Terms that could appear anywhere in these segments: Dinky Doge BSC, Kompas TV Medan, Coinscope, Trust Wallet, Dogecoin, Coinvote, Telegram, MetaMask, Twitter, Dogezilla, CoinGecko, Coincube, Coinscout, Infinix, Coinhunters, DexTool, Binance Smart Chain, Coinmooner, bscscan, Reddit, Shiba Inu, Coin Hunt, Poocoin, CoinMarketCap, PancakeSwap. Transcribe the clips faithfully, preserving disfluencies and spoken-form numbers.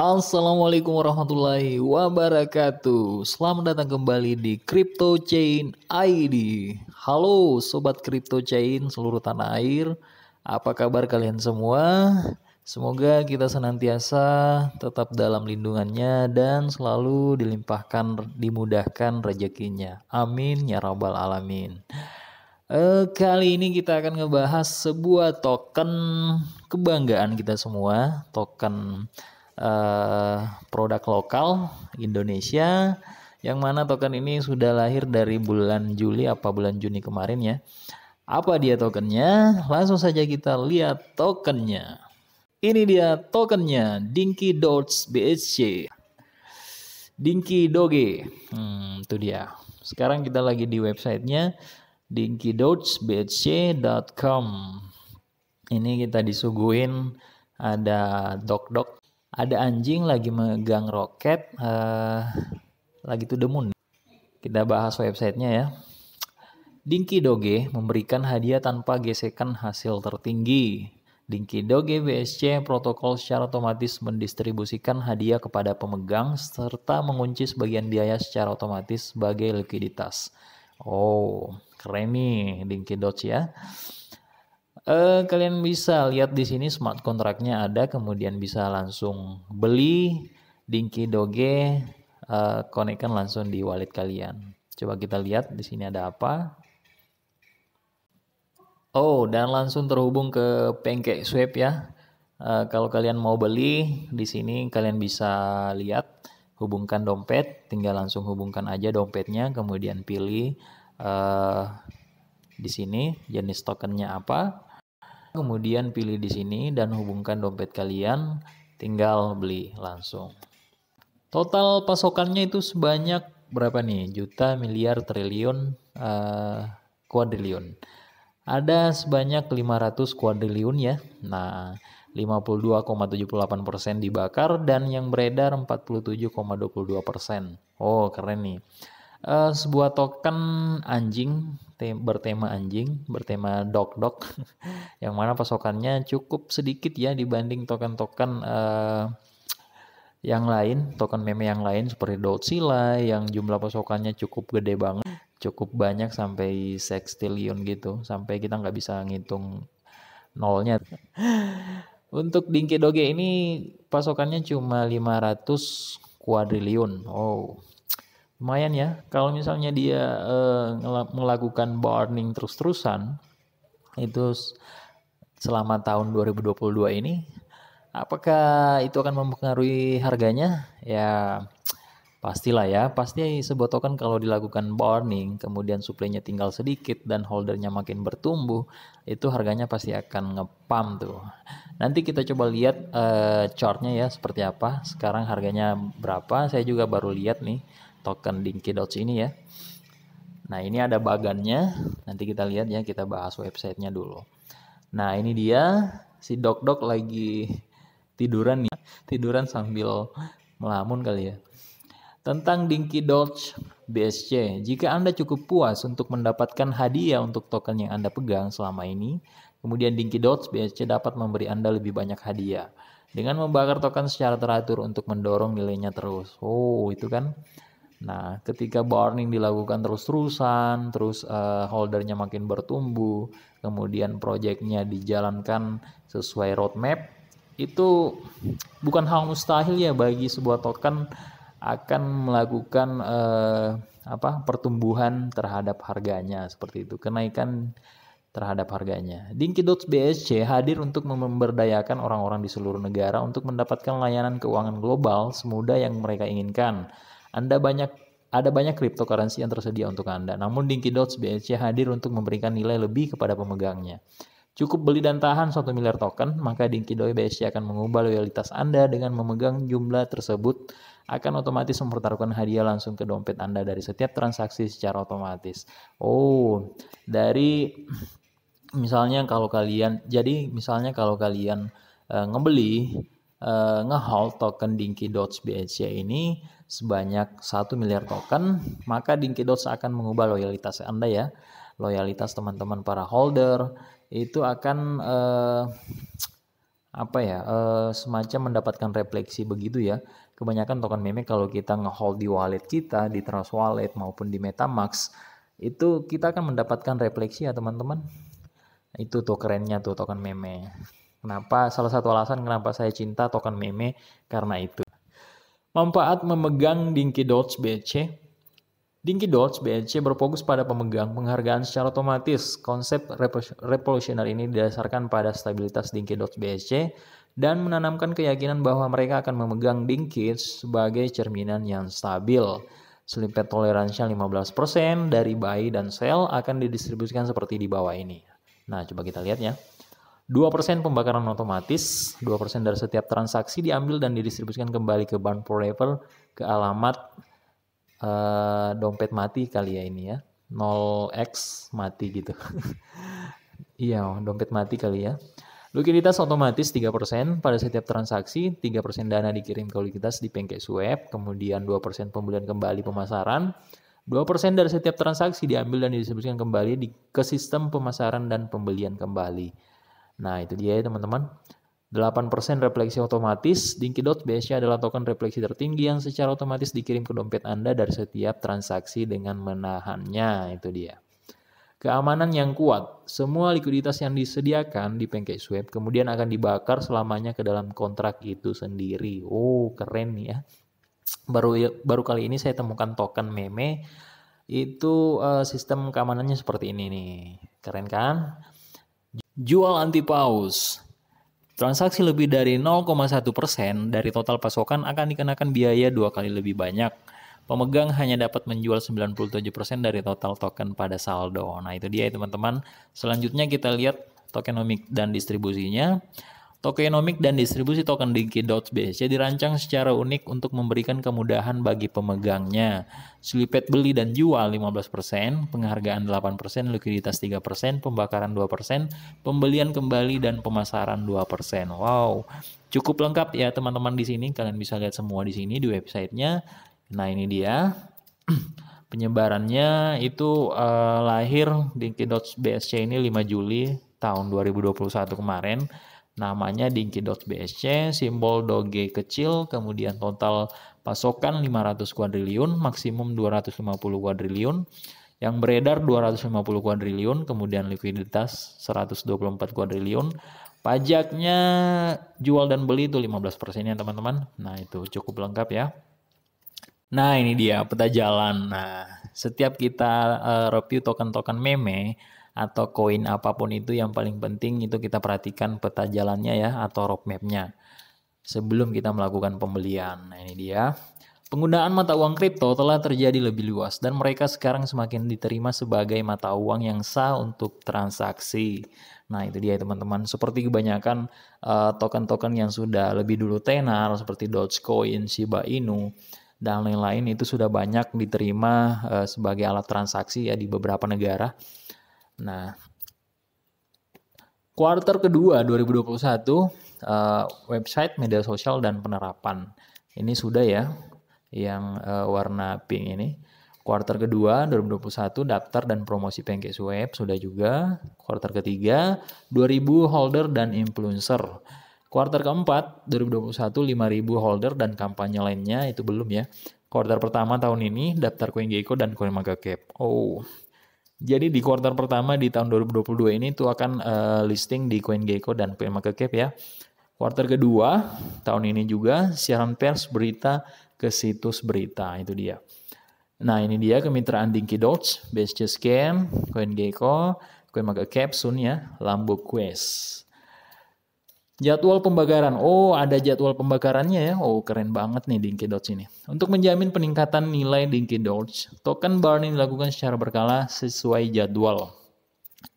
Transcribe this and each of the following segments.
Assalamualaikum warahmatullahi wabarakatuh. Selamat datang kembali di Crypto Chain I D. Halo sobat Crypto Chain seluruh tanah air. Apa kabar kalian semua? Semoga kita senantiasa tetap dalam lindungannya dan selalu dilimpahkan, dimudahkan rezekinya. Amin ya rabbal alamin. E, kali ini kita akan ngebahas sebuah token kebanggaan kita semua, token Uh, produk lokal Indonesia, yang mana token ini sudah lahir dari bulan Juli apa bulan Juni kemarin ya. Apa dia tokennya? Langsung saja kita lihat tokennya. Ini dia tokennya, Dinky Doge B S C. Dinky Doge. Hmm, itu dia. Sekarang kita lagi di websitenya dinky doge b s c dot com. Ini kita disuguhin ada dok-dok, ada anjing lagi megang roket, uh, lagi to the moon. Kita bahas websitenya ya. Dinky Doge memberikan hadiah tanpa gesekan hasil tertinggi. Dinky Doge B S C protokol secara otomatis mendistribusikan hadiah kepada pemegang serta mengunci sebagian biaya secara otomatis sebagai likuiditas. Oh, keren nih Dinky Doge ya. Uh, kalian bisa lihat di sini smart kontraknya ada, kemudian bisa langsung beli Dinky Doge, uh, konekkan langsung di wallet kalian. Coba kita lihat di sini ada apa. Oh, dan langsung terhubung ke PancakeSwap ya. Uh, kalau kalian mau beli di sini kalian bisa lihat, hubungkan dompet, tinggal langsung hubungkan aja dompetnya, kemudian pilih uh, di sini jenis tokennya apa. Kemudian pilih di sini dan hubungkan dompet kalian, tinggal beli langsung. Total pasokannya itu sebanyak berapa nih? Juta, miliar, triliun, eh, kuadriliun. Ada sebanyak lima ratus kuadriliun ya. Nah, lima puluh dua koma tujuh puluh delapan persen dibakar dan yang beredar empat puluh tujuh koma dua puluh dua persen. Oh, keren nih. Eh, sebuah token anjing bertema anjing, bertema dog-dog, yang mana pasokannya cukup sedikit ya dibanding token-token uh, yang lain, token meme yang lain seperti Dogezilla yang jumlah pasokannya cukup gede banget, cukup banyak sampai sextillion gitu, sampai kita nggak bisa ngitung nolnya. Untuk Dinky Doge ini pasokannya cuma lima ratus kuadriliun. Oh, lumayan ya, kalau misalnya dia uh, melakukan burning terus-terusan itu selama tahun dua ribu dua puluh dua ini, apakah itu akan mempengaruhi harganya? Ya pastilah ya, pasti sebuah token kalau dilakukan burning, kemudian suplainya tinggal sedikit dan holdernya makin bertumbuh, itu harganya pasti akan ngepump tuh. Nanti kita coba lihat uh, chartnya ya seperti apa, sekarang harganya berapa, saya juga baru lihat nih token Dinky Doge ini ya. Nah, ini ada bagannya, nanti kita lihat ya, kita bahas websitenya dulu. Nah, ini dia si dog-dog lagi tiduran nih, tiduran sambil melamun kali ya. Tentang Dinky Doge B S C, jika Anda cukup puas untuk mendapatkan hadiah untuk token yang Anda pegang selama ini, kemudian Dinky Doge B S C dapat memberi Anda lebih banyak hadiah dengan membakar token secara teratur untuk mendorong nilainya terus. Oh, itu kan. Nah, ketika burning dilakukan terus-terusan, terus uh, holdernya makin bertumbuh, kemudian projectnya dijalankan sesuai roadmap, itu bukan hal mustahil ya bagi sebuah token akan melakukan uh, apa pertumbuhan terhadap harganya seperti itu, kenaikan terhadap harganya. Dinky Doge B S C hadir untuk memberdayakan orang-orang di seluruh negara untuk mendapatkan layanan keuangan global semudah yang mereka inginkan. Anda banyak ada banyak cryptocurrency yang tersedia untuk Anda. Namun Dinky Doge B S C hadir untuk memberikan nilai lebih kepada pemegangnya. Cukup beli dan tahan satu miliar token, maka Dinky Doge B S C akan mengubah loyalitas Anda dengan memegang jumlah tersebut, akan otomatis mempertaruhkan hadiah langsung ke dompet Anda dari setiap transaksi secara otomatis. Oh, dari misalnya kalau kalian, jadi misalnya kalau kalian uh, ngebeli, uh, ngehold token Dinky Doge B S C ini sebanyak satu miliar token, maka Dinky Doge akan mengubah loyalitas Anda ya. Loyalitas teman-teman para holder itu akan uh, apa ya, uh, semacam mendapatkan refleksi begitu ya. Kebanyakan token meme kalau kita ngehold di wallet kita, di Trust Wallet maupun di MetaMask, itu kita akan mendapatkan refleksi ya teman-teman. Itu tuh kerennya tuh token meme. Kenapa? Salah satu alasan kenapa saya cinta token meme karena itu. Manfaat memegang Dinky Doge B S C. Dinky Doge B S C berfokus pada pemegang penghargaan secara otomatis. Konsep revolusioner ini didasarkan pada stabilitas Dinky Doge B S C dan menanamkan keyakinan bahwa mereka akan memegang Dinky sebagai cerminan yang stabil. Selimpet toleransinya lima belas persen dari buy dan sell akan didistribusikan seperti di bawah ini. Nah, coba kita lihat ya. dua persen pembakaran otomatis, dua persen dari setiap transaksi diambil dan didistribusikan kembali ke Burn Forever, ke alamat uh, dompet mati kali ya ini ya, nol x mati gitu. Iya, dompet mati kali ya. Likuiditas otomatis tiga persen pada setiap transaksi, tiga persen dana dikirim ke likuiditas di PancakeSwap, kemudian dua persen pembelian kembali pemasaran, dua persen dari setiap transaksi diambil dan didistribusikan kembali di, ke sistem pemasaran dan pembelian kembali. Nah itu dia ya teman-teman, delapan persen refleksi otomatis. Dinky Doge B S C adalah token refleksi tertinggi yang secara otomatis dikirim ke dompet Anda dari setiap transaksi dengan menahannya, itu dia. Keamanan yang kuat, semua likuiditas yang disediakan di PancakeSwap kemudian akan dibakar selamanya ke dalam kontrak itu sendiri. Oh keren nih ya, baru, baru kali ini saya temukan token meme, itu uh, sistem keamanannya seperti ini nih, keren kan? Jual anti paus. Transaksi lebih dari nol koma satu persen dari total pasokan akan dikenakan biaya dua kali lebih banyak. Pemegang hanya dapat menjual sembilan puluh tujuh persen dari total token pada saldo. Nah, itu dia ya teman-teman. Selanjutnya kita lihat tokenomics dan distribusinya. Tokenomics dan distribusi token Dinky Doge B S C dirancang secara unik untuk memberikan kemudahan bagi pemegangnya. Selipat beli dan jual lima belas persen, penghargaan delapan persen, likuiditas tiga persen, pembakaran dua persen, pembelian kembali dan pemasaran dua persen. Wow, cukup lengkap ya teman-teman di sini. Kalian bisa lihat semua di sini di websitenya. Nah ini dia penyebarannya itu eh, lahir Dinky Doge B S C ini lima Juli tahun dua ribu dua puluh satu kemarin. Namanya Dinky Doge B S C, simbol Doge kecil, kemudian total pasokan lima ratus kuadriliun, maksimum dua ratus lima puluh kuadriliun, yang beredar dua ratus lima puluh kuadriliun, kemudian likuiditas seratus dua puluh empat kuadriliun, pajaknya jual dan beli itu lima belas persen ya teman-teman. Nah itu cukup lengkap ya. Nah ini dia peta jalan. Nah setiap kita uh, review token-token meme atau koin apapun itu, yang paling penting itu kita perhatikan peta jalannya ya, atau roadmapnya sebelum kita melakukan pembelian. Nah ini dia, penggunaan mata uang kripto telah terjadi lebih luas dan mereka sekarang semakin diterima sebagai mata uang yang sah untuk transaksi. Nah itu dia teman-teman, seperti kebanyakan token-token uh, yang sudah lebih dulu tenar seperti Dogecoin, Shiba Inu dan lain-lain, itu sudah banyak diterima uh, sebagai alat transaksi ya di beberapa negara. Nah, kuartal kedua dua ribu dua puluh satu, uh, website, media sosial, dan penerapan. Ini sudah ya, yang uh, warna pink ini. Kuartal kedua dua ribu dua puluh satu, daftar dan promosi PancakeSwap sudah juga. Kuartal ketiga, dua ribu holder dan influencer. Kuartal keempat dua ribu dua puluh satu, lima ribu holder dan kampanye lainnya, itu belum ya. Kuartal pertama tahun ini, daftar CoinGecko dan CoinMarketCap. Oh, jadi di kuartal pertama di tahun dua ribu dua puluh dua ini itu akan uh, listing di CoinGecko dan CoinMarketCap ya. Kuartal kedua tahun ini juga siaran pers berita ke situs berita, itu dia. Nah ini dia kemitraan Dinky Doge, BSCscan, CoinGecko, CoinMarketCap, Sun ya, Lambo Quest. Jadwal pembakaran, oh ada jadwal pembakarannya ya, oh keren banget nih Dinky Doge ini. Untuk menjamin peningkatan nilai Dinky Doge, token burning dilakukan secara berkala sesuai jadwal.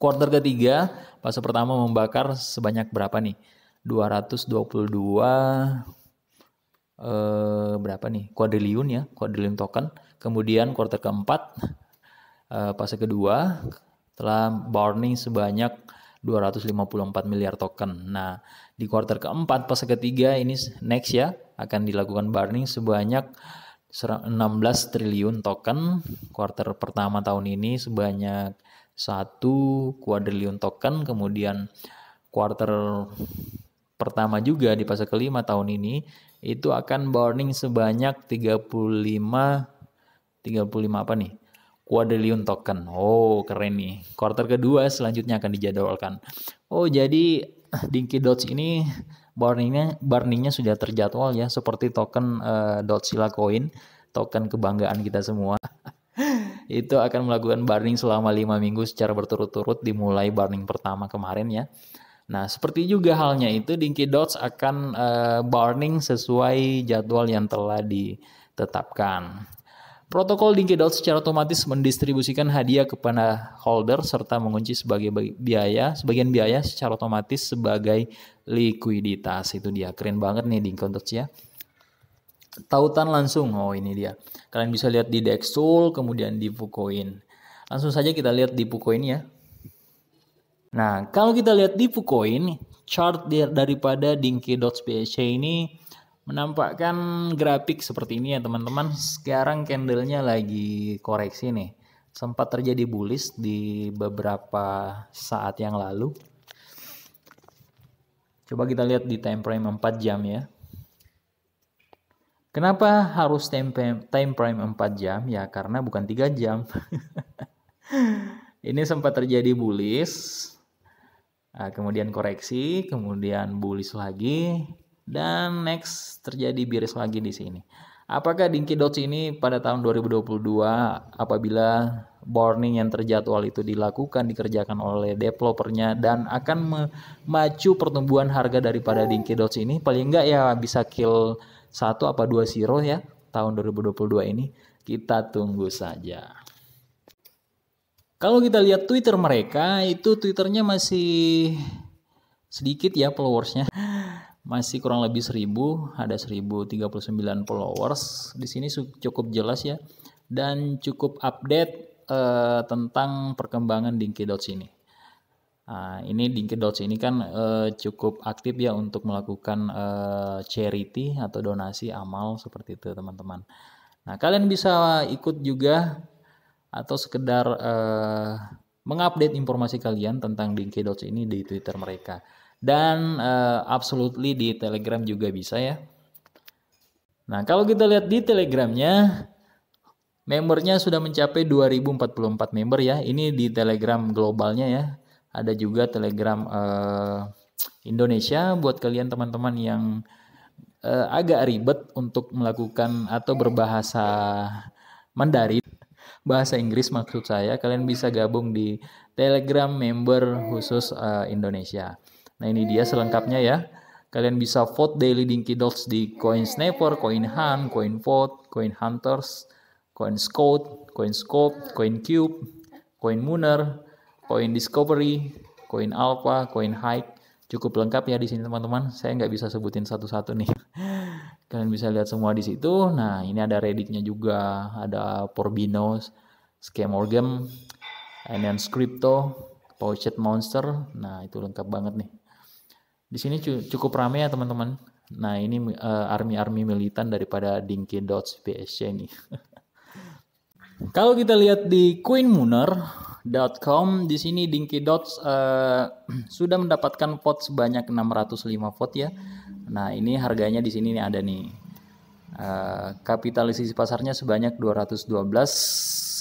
Kuartal ketiga, fase pertama membakar sebanyak berapa nih? dua ratus dua puluh dua, eh, berapa nih? Kuadriliun ya, kuadriliun token. Kemudian kuartal keempat, eh, fase kedua, telah burning sebanyak dua ratus lima puluh empat miliar token. Nah, di kuartal keempat, fase ketiga ini next ya, akan dilakukan burning sebanyak enam belas triliun token. Kuartal pertama tahun ini sebanyak satu kuadriliun token, kemudian kuartal pertama juga di pasar kelima tahun ini itu akan burning sebanyak tiga puluh lima apa nih? Kuadriliun token. Oh, keren nih. Kuartal kedua selanjutnya akan dijadwalkan. Oh, jadi Dinky Doge ini burningnya burningnya sudah terjadwal ya, seperti token uh, Dogezilla Coin, token kebanggaan kita semua. Itu akan melakukan burning selama lima minggu secara berturut-turut dimulai burning pertama kemarin ya. Nah, seperti juga halnya itu, Dinky Doge akan uh, burning sesuai jadwal yang telah ditetapkan. Protokol Dinky Doge secara otomatis mendistribusikan hadiah kepada holder serta mengunci sebagai biaya, sebagian biaya secara otomatis sebagai likuiditas. Itu dia, keren banget nih Dinky Doge ya. Tautan langsung, oh ini dia. Kalian bisa lihat di DexTool, kemudian di Poocoin. Langsung saja kita lihat di Poocoin ya. Nah, kalau kita lihat di Poocoin, chart daripada Dinky Doge B S C ini menampakkan grafik seperti ini ya teman-teman. Sekarang candlenya lagi koreksi nih. Sempat terjadi bullish di beberapa saat yang lalu. Coba kita lihat di time frame empat jam ya. Kenapa harus time frame empat jam? Ya karena bukan tiga jam. Ini sempat terjadi bullish, nah, kemudian koreksi, kemudian bullish lagi, dan next terjadi bearish lagi di sini. Apakah Dinky Doge ini pada tahun dua ribu dua puluh dua apabila burning yang terjadwal itu dilakukan, dikerjakan oleh developernya, dan akan memacu pertumbuhan harga daripada Dinky Doge ini? Paling enggak ya bisa kill satu apa dua zero ya tahun dua ribu dua puluh dua ini. Kita tunggu saja. Kalau kita lihat Twitter mereka, itu Twitternya masih sedikit ya followersnya. Masih kurang lebih seribu, ada seribu tiga puluh sembilan followers. Di sini cukup jelas ya. Dan cukup update eh, tentang perkembangan Dinky Doge ini. Nah, ini Dinky Doge ini kan eh, cukup aktif ya untuk melakukan eh, charity atau donasi amal seperti itu teman-teman. Nah, kalian bisa ikut juga, atau sekedar eh, mengupdate informasi kalian tentang Dinky Doge ini di Twitter mereka. Dan eh, absolutely di Telegram juga bisa ya. Nah, kalau kita lihat di Telegramnya, membernya sudah mencapai dua ribu empat puluh empat member ya. Ini di Telegram globalnya ya. Ada juga Telegram eh, Indonesia buat kalian teman-teman yang eh, agak ribet untuk melakukan atau berbahasa Mandarin. Bahasa Inggris maksud saya, kalian bisa gabung di Telegram member khusus uh, Indonesia. Nah, ini dia selengkapnya ya. Kalian bisa vote daily Dinky Doge di Coin Snapper, Coin Hunt, Coin Vote, Coin Hunters, Coin Scout, Coin Scope, Coin Cube, CoinMooner, Coin Discovery, Coin Alpha, Coin Hike. Cukup lengkap ya di sini teman-teman. Saya nggak bisa sebutin satu-satu nih. Kalian bisa lihat semua di situ. Nah, ini ada Redditnya juga, ada Porbino, Scamorgam, Enhance Crypto, Pouchet Monster. Nah, itu lengkap banget nih. Di sini cukup rame ya teman-teman. Nah, ini uh, army-army militan daripada Dinky Doge B S C nih. Kalau kita lihat di Coinmooner dot com, di sini Dinky Doge uh, sudah mendapatkan vote sebanyak enam ratus lima vote ya. Nah, ini harganya di sini nih ada nih. Uh, kapitalisasi pasarnya sebanyak dua ratus dua belas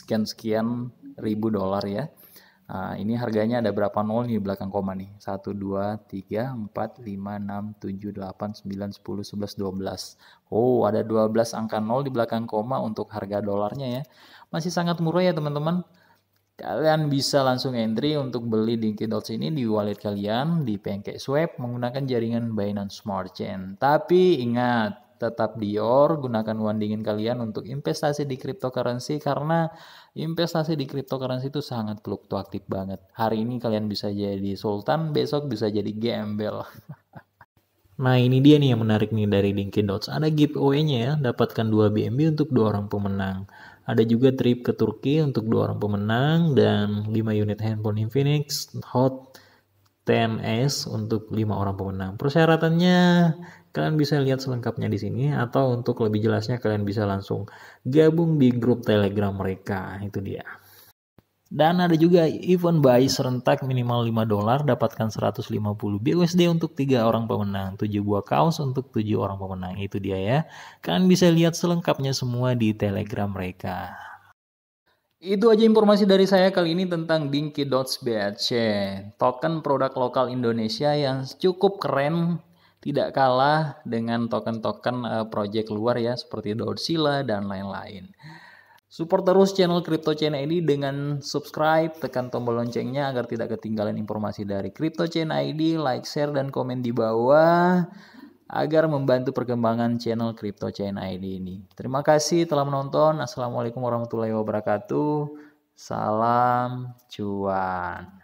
sekian-sekian ribu dolar ya. Uh, ini harganya ada berapa nol di belakang koma nih? satu, dua, tiga, empat, lima, enam, tujuh, delapan, sembilan, sepuluh, sebelas, dua belas. Oh, ada dua belas angka nol di belakang koma untuk harga dolarnya ya. Masih sangat murah ya teman-teman. Kalian bisa langsung entry untuk beli Dinky Doge ini di wallet kalian di PancakeSwap menggunakan jaringan Binance Smart Chain. Tapi ingat, tetap Dior, gunakan uang dingin kalian untuk investasi di cryptocurrency, karena investasi di cryptocurrency itu sangat fluktuatif banget. Hari ini kalian bisa jadi sultan, besok bisa jadi gembel. Nah, ini dia nih yang menarik nih dari Dinky Doge. Ada giveaway-nya ya, dapatkan dua B N B untuk dua orang pemenang. Ada juga trip ke Turki untuk dua orang pemenang, dan lima unit handphone Infinix Hot sepuluh S untuk lima orang pemenang. Persyaratannya kalian bisa lihat selengkapnya di sini, atau untuk lebih jelasnya kalian bisa langsung gabung di grup Telegram mereka. Itu dia. Dan ada juga event buy serentak minimal lima dolar, dapatkan seratus lima puluh B U S D untuk tiga orang pemenang, tujuh buah kaos untuk tujuh orang pemenang. Itu dia ya. Kalian bisa lihat selengkapnya semua di Telegram mereka. Itu aja informasi dari saya kali ini tentang Dinky Doge B S C, token produk lokal Indonesia yang cukup keren, tidak kalah dengan token-token project luar ya, seperti Dogezilla dan lain-lain. Support terus channel Crypto China ini dengan subscribe, tekan tombol loncengnya agar tidak ketinggalan informasi dari Crypto China I D, like, share, dan komen di bawah agar membantu perkembangan channel Crypto China I D ini. Terima kasih telah menonton. Assalamualaikum warahmatullahi wabarakatuh. Salam cuan.